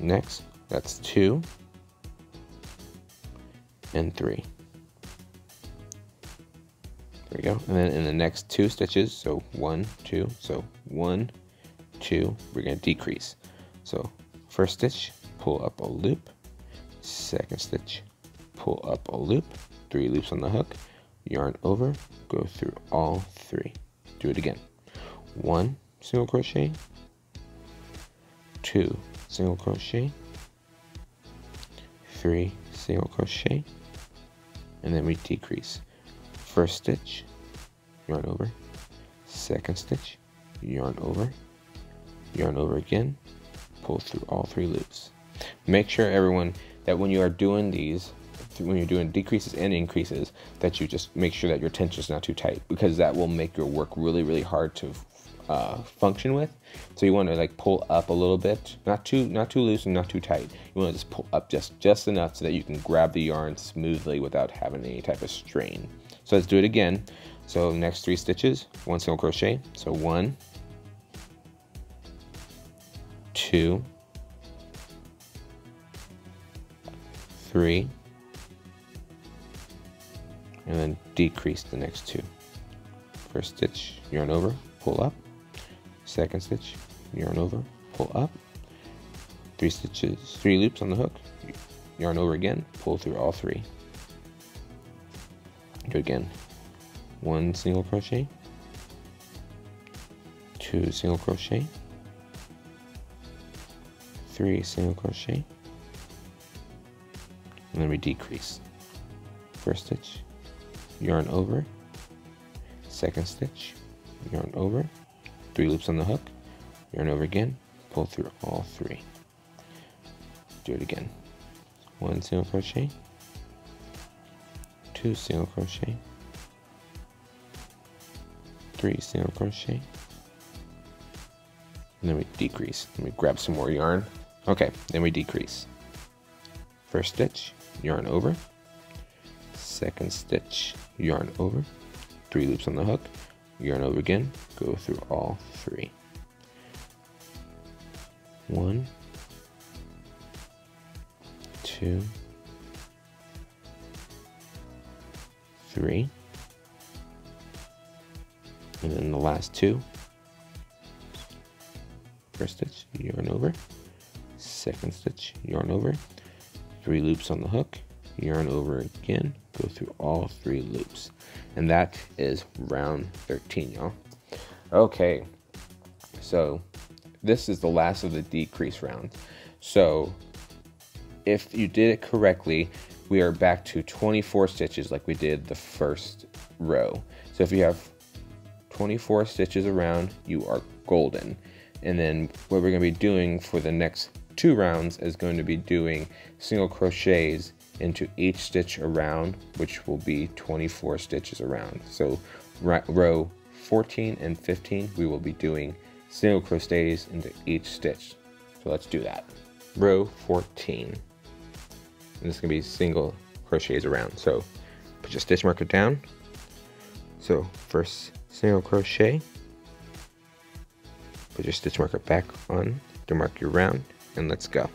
Next, that's two, and three. There we go. And then in the next two stitches, so one, two, so one, two, we're going to decrease. So first stitch, pull up a loop, second stitch, pull up a loop, three loops on the hook, yarn over, go through all three. Do it again. One, single crochet, two, single crochet, three, single crochet, and then we decrease. First stitch, yarn over, second stitch, yarn over, yarn over again, pull through all three loops. Make sure, everyone, that when you are doing these, when you're doing decreases and increases, that you just make sure that your tension is not too tight, because that will make your work really, really hard to uh, function with. So you want to like pull up a little bit, not too, not too loose and not too tight. You want to just pull up just, just enough so that you can grab the yarn smoothly without having any type of strain. So let's do it again. So next three stitches, one single crochet. So one, two, three, and then decrease the next two. First stitch, yarn over, pull up. Second stitch, yarn over, pull up. Three stitches, three loops on the hook, yarn over again, pull through all three. Do it again. One single crochet, two single crochet, three single crochet, and then we decrease. First stitch, yarn over, second stitch, yarn over, three loops on the hook, yarn over again, pull through all three. Do it again. One single crochet, two single crochet, three single crochet, and then we decrease. Let me grab some more yarn. Okay, then we decrease. First stitch, yarn over, second stitch, yarn over, three loops on the hook, yarn over again, go through all three. One, two, three, and then the last two. First stitch, yarn over, second stitch, yarn over, three loops on the hook, yarn over again, go through all three loops. And that is round thirteen, y'all. Okay, so this is the last of the decrease round. So if you did it correctly, we are back to twenty-four stitches like we did the first row. So if you have twenty-four stitches around, you are golden. And then what we're going to be doing for the next two rounds is going to be doing single crochets into each stitch around, which will be twenty-four stitches around. So row fourteen and fifteen, we will be doing single crochets into each stitch. So let's do that. Row fourteen, and this is gonna be single crochets around. So put your stitch marker down. So first single crochet, put your stitch marker back on to mark your round, and let's go.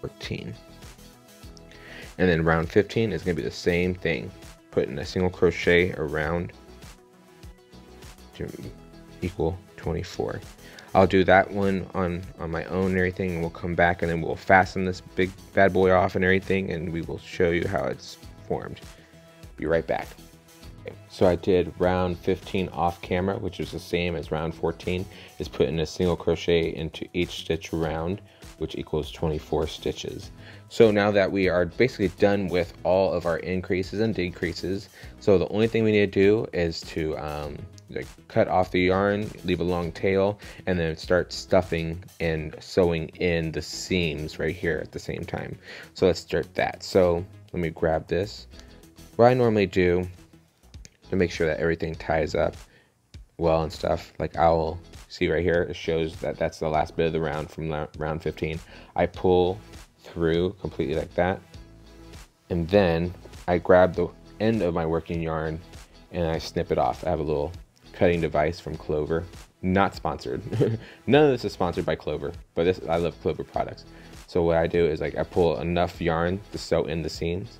fourteen. And then round fifteen is going to be the same thing. Put in a single crochet around to equal twenty-four. I'll do that one on, on my own and everything, and we'll come back and then we'll fasten this big bad boy off and everything, and we will show you how it's formed. Be right back. Okay, so I did round fifteen off camera, which is the same as round fourteen, is put in a single crochet into each stitch round, which equals twenty-four stitches. So now that we are basically done with all of our increases and decreases, so the only thing we need to do is to um, like cut off the yarn, leave a long tail, and then start stuffing and sewing in the seams right here at the same time. So let's start that. So let me grab this. What I normally do to make sure that everything ties up well and stuff, like I'll See right here, it shows that that's the last bit of the round from round fifteen. I pull through completely like that, and then I grab the end of my working yarn and I snip it off. I have a little cutting device from Clover. Not sponsored. None of this is sponsored by Clover, but this, I love Clover products. So what I do is like I pull enough yarn to sew in the seams,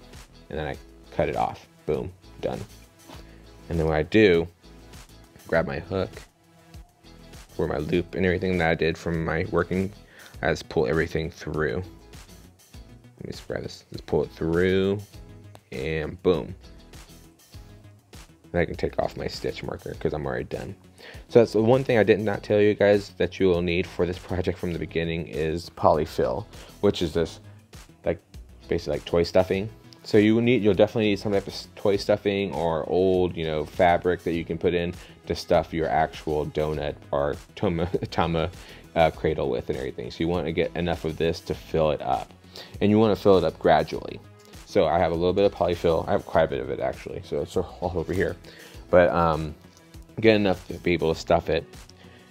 and then I cut it off. Boom, done. And then what I do, grab my hook for my loop and everything that I did from my working, I just pull everything through. Let me spread this, just pull it through, and boom. And I can take off my stitch marker because I'm already done. So that's the one thing I did not tell you guys that you will need for this project from the beginning is polyfill, which is this like basically like toy stuffing. So you will need, you'll definitely need some type of toy stuffing or old, you know, fabric that you can put in to stuff your actual donut or tama, tama uh, cradle with and everything. So you want to get enough of this to fill it up, and you want to fill it up gradually. So I have a little bit of polyfill. I have quite a bit of it actually. So it's all over here, but um, get enough to be able to stuff it.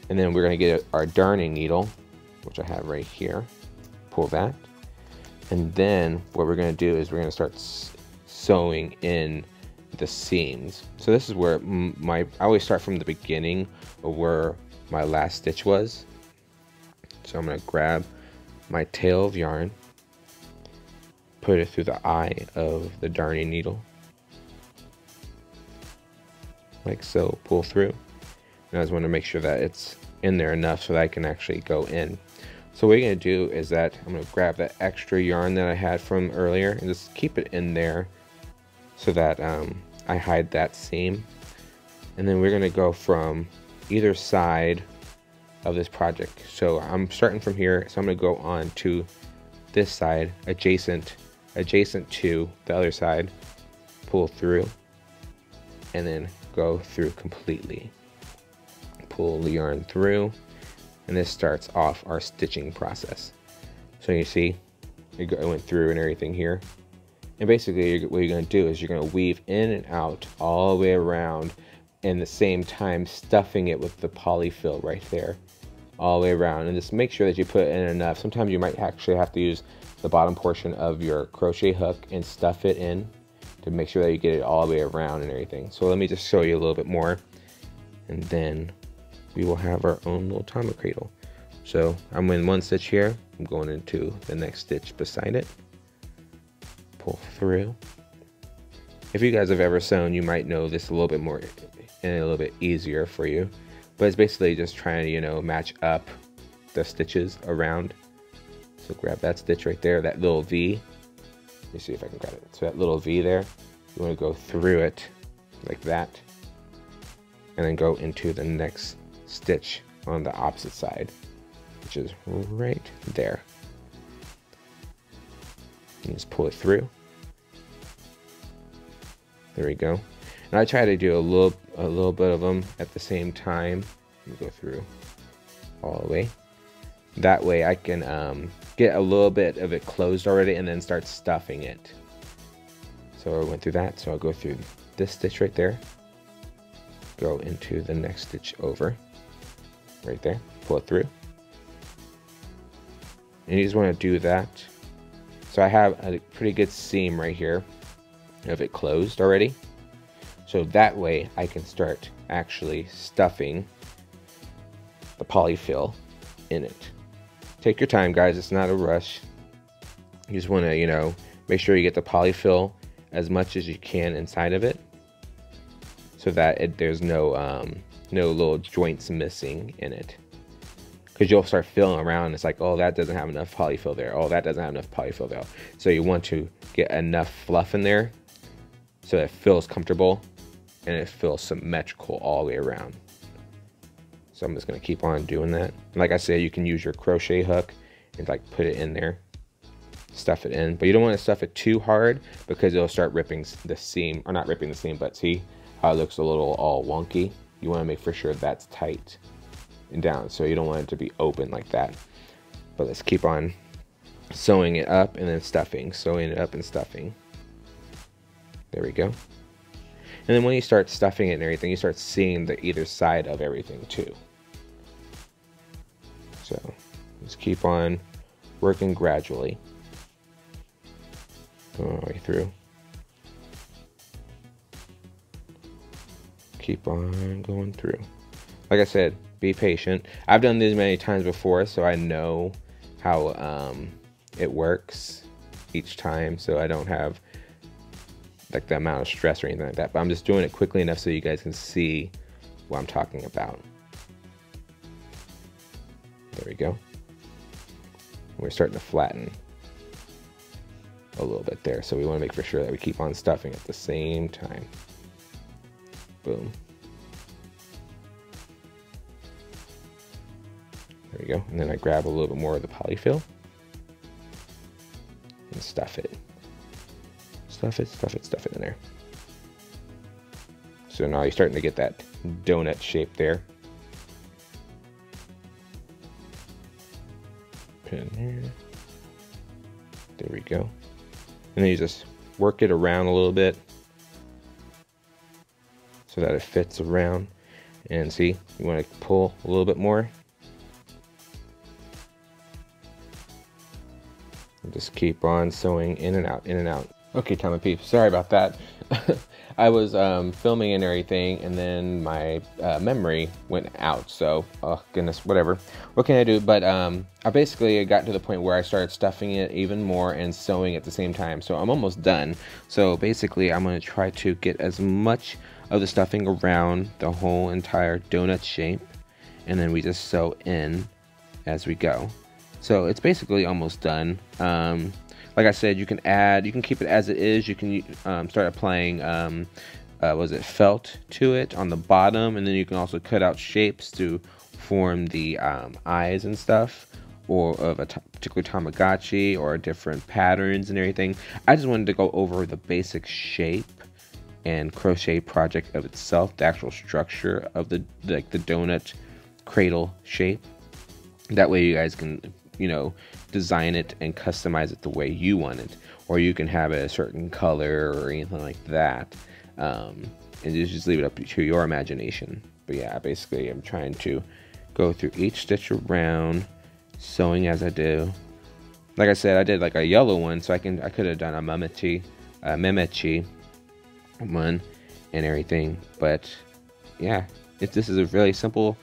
And then we're going to get our darning needle, which I have right here, pull that. And then what we're going to do is we're going to start sewing in the seams. So this is where my, I always start from the beginning of where my last stitch was. So I'm going to grab my tail of yarn, put it through the eye of the darning needle, like so, pull through. And I just want to make sure that it's in there enough so that I can actually go in. So what you're going to do is that I'm going to grab that extra yarn that I had from earlier and just keep it in there so that um, I hide that seam. And then we're going to go from either side of this project. So I'm starting from here, so I'm going to go on to this side, adjacent, adjacent to the other side, pull through, and then go through completely. Pull the yarn through. And this starts off our stitching process. So you see, it went through and everything here. And basically what you're gonna do is you're gonna weave in and out all the way around, and the same time stuffing it with the polyfill right there, all the way around. And just make sure that you put in enough. Sometimes you might actually have to use the bottom portion of your crochet hook and stuff it in to make sure that you get it all the way around and everything. So let me just show you a little bit more, and then we will have our own little tama cradle. So I'm in one stitch here, I'm going into the next stitch beside it, pull through. If you guys have ever sewn, you might know this a little bit more and a little bit easier for you, but it's basically just trying to, you know, match up the stitches around. So grab that stitch right there, that little V. Let me see if I can grab it. So that little V there, you want to go through it like that, and then go into the next stitch on the opposite side, which is right there. And just pull it through. There we go. And I try to do a little, a little bit of them at the same time. Let me go through all the way. That way I can um, get a little bit of it closed already and then start stuffing it. So I went through that. So I'll go through this stitch right there, go into the next stitch over. Right there, pull it through, and you just want to do that. So I have a pretty good seam right here of it closed already, so that way I can start actually stuffing the polyfill in it. Take your time, guys, it's not a rush. You just want to, you know, make sure you get the polyfill as much as you can inside of it so that it, there's no um, no little joints missing in it, because you'll start feeling around. It's like, oh, that doesn't have enough polyfill there. Oh, that doesn't have enough polyfill there. So you want to get enough fluff in there so that it feels comfortable and it feels symmetrical all the way around. So I'm just going to keep on doing that. Like I said, you can use your crochet hook and like put it in there, stuff it in, but you don't want to stuff it too hard because it'll start ripping the seam, or not ripping the seam, but see how it looks a little all wonky. You want to make for sure that's tight and down, so you don't want it to be open like that. But let's keep on sewing it up and then stuffing, sewing it up and stuffing. There we go. And then when you start stuffing it and everything, you start seeing the either side of everything too. Just keep on working gradually. All the way through. Keep on going through. Like I said, be patient. I've done these many times before, so I know how um, it works each time, so I don't have like the amount of stress or anything like that. But I'm just doing it quickly enough so you guys can see what I'm talking about. There we go. We're starting to flatten a little bit there, so we want to make for sure that we keep on stuffing at the same time. Boom. There we go. And then I grab a little bit more of the polyfill and stuff it. Stuff it, stuff it, stuff it in there. So now you're starting to get that donut shape there. Put it in there. There we go. And then you just work it around a little bit so that it fits around. And see, you want to pull a little bit more. Just keep on sewing in and out, in and out. Okay, Tama Peeps, sorry about that. I was um, filming and everything, and then my uh, memory went out, so, oh goodness, whatever. What can I do? But um, I basically got to the point where I started stuffing it even more and sewing at the same time, so I'm almost done. So basically, I'm gonna try to get as much of the stuffing around the whole entire donut shape, and then we just sew in as we go. So it's basically almost done. Um, like I said, you can add, you can keep it as it is. You can um, start applying, um, uh, was it felt to it on the bottom, and then you can also cut out shapes to form the um, eyes and stuff, or of a particular Tamagotchi, or different patterns and everything. I just wanted to go over the basic shape and crochet project of itself, the actual structure of the like the donut cradle shape. That way, you guys can, you know, design it and customize it the way you want it, or you can have it a certain color or anything like that, um, and you just leave it up to your imagination. But yeah, basically I'm trying to go through each stitch around, sewing as I do. Like I said, I did like a yellow one, so I can I could have done a Memetchi, a Memetchi one and everything, but yeah, if this is a really simple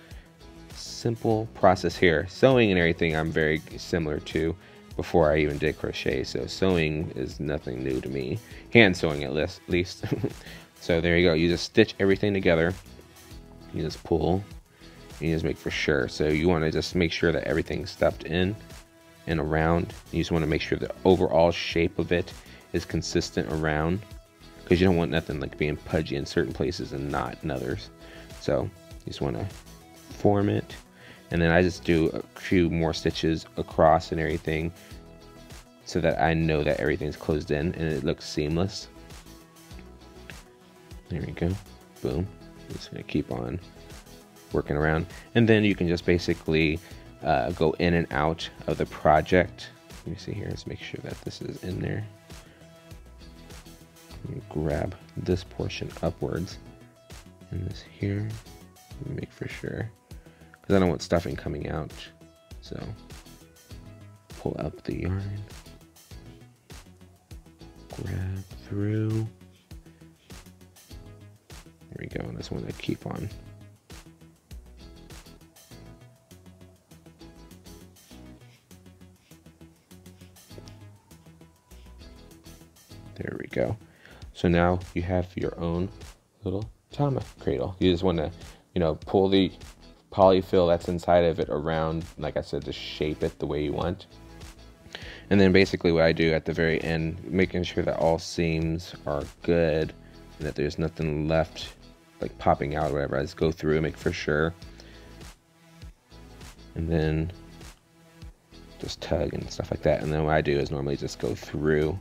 simple process here. Sewing and everything I'm very similar to before I even did crochet, so sewing is nothing new to me. Hand sewing at least. So there you go. You just stitch everything together. You just pull. You just make for sure. So you want to just make sure that everything's stuffed in and around. You just want to make sure the overall shape of it is consistent around, because you don't want nothing like being pudgy in certain places and not in others. So you just want to form it, and then I just do a few more stitches across and everything so that I know that everything's closed in and it looks seamless. There we go. Boom. Just gonna keep on working around, and then you can just basically uh, go in and out of the project. Let me see here. Let's make sure that this is in there. Let me grab this portion upwards and this here. Let me make for sure, because I don't want stuffing coming out. So pull up the yarn, grab through. There we go. And this one I keep on. There we go. So now you have your own little Tama cradle. You just want to, you know, pull the polyfill that's inside of it around, like I said, to shape it the way you want. And then basically what I do at the very end, making sure that all seams are good and that there's nothing left like popping out or whatever. I just go through and make for sure. And then just tug and stuff like that. And then what I do is normally just go through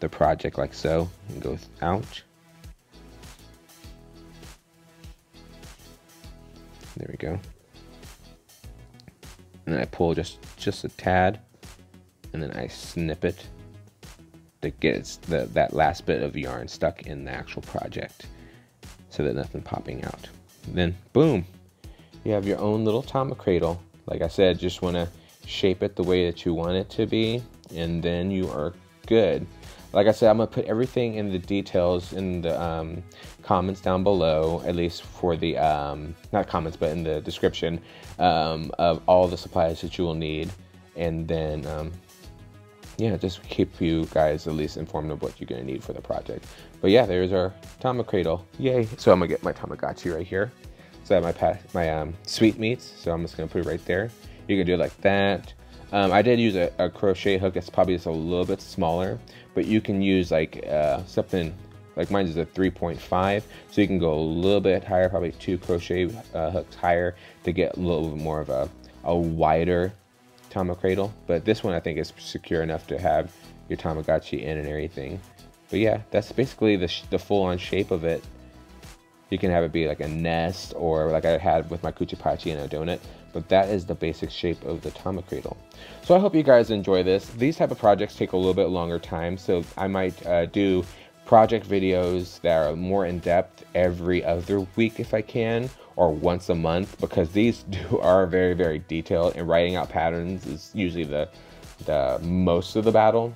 the project like so and go out. There we go. And then I pull just, just a tad, and then I snip it to get the, that last bit of yarn stuck in the actual project so that nothing popping out. And then, boom, you have your own little Tama cradle. Like I said, just want to shape it the way that you want it to be, and then you are good. Like I said, I'm going to put everything in the details in the um, comments down below, at least for the, um, not comments, but in the description, um, of all the supplies that you will need. And then, um, yeah, just keep you guys at least informed of what you're going to need for the project. But yeah, there's our Tamagotchi. Yay. So I'm going to get my Tamagotchi right here. So I have my, my um, sweetmeats. So I'm just going to put it right there. You can do it like that. Um, I did use a, a crochet hook. It's probably just a little bit smaller, but you can use like uh, something like mine is a three point five, so you can go a little bit higher, probably two crochet uh, hooks higher to get a little bit more of a, a wider Tamagotchi. But this one I think is secure enough to have your Tamagotchi in and everything. But yeah, that's basically the, sh the full-on shape of it. You can have it be like a nest or like I had with my Kuchipatchi and a donut. But that is the basic shape of the Tamagotchi. So I hope you guys enjoy this. These type of projects take a little bit longer time, so I might uh, do project videos that are more in depth every other week if I can, or once a month, because these do are very, very detailed, and writing out patterns is usually the, the most of the battle,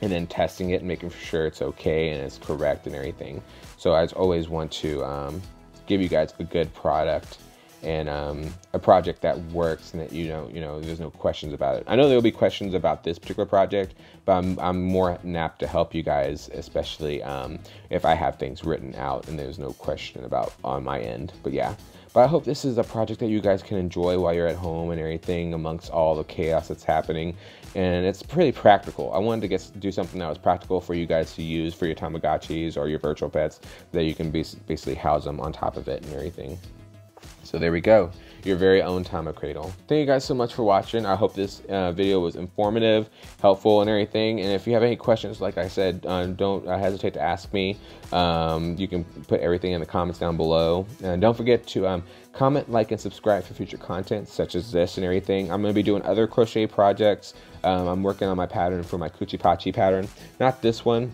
and then testing it and making sure it's okay and it's correct and everything. So I always want to um, give you guys a good product and um, a project that works and that you know, you know, there's no questions about it. I know there'll be questions about this particular project, but I'm, I'm more than apt to help you guys, especially um, if I have things written out and there's no question about on my end, but yeah. But I hope this is a project that you guys can enjoy while you're at home and everything amongst all the chaos that's happening. And it's pretty practical. I wanted to get do something that was practical for you guys to use for your Tamagotchis or your virtual pets, that you can be, basically house them on top of it and everything. So there we go, your very own Tamagotchi. Thank you guys so much for watching. I hope this uh, video was informative, helpful, and everything. And if you have any questions, like I said, um, don't uh, hesitate to ask me. Um, you can put everything in the comments down below. And don't forget to um, comment, like, and subscribe for future content such as this and everything. I'm going to be doing other crochet projects. Um, I'm working on my pattern for my Kuchipatchi pattern. Not this one.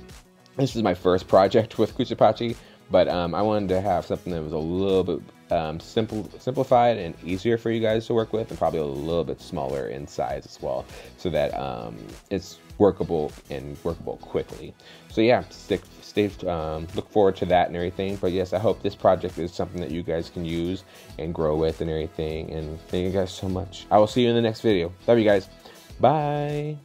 This is my first project with Kuchipatchi. But um, I wanted to have something that was a little bit um, simple, simplified and easier for you guys to work with, and probably a little bit smaller in size as well, so that um, it's workable and workable quickly. So yeah, stick, stay, um, look forward to that and everything. But yes, I hope this project is something that you guys can use and grow with and everything. And thank you guys so much. I will see you in the next video. Love you guys. Bye.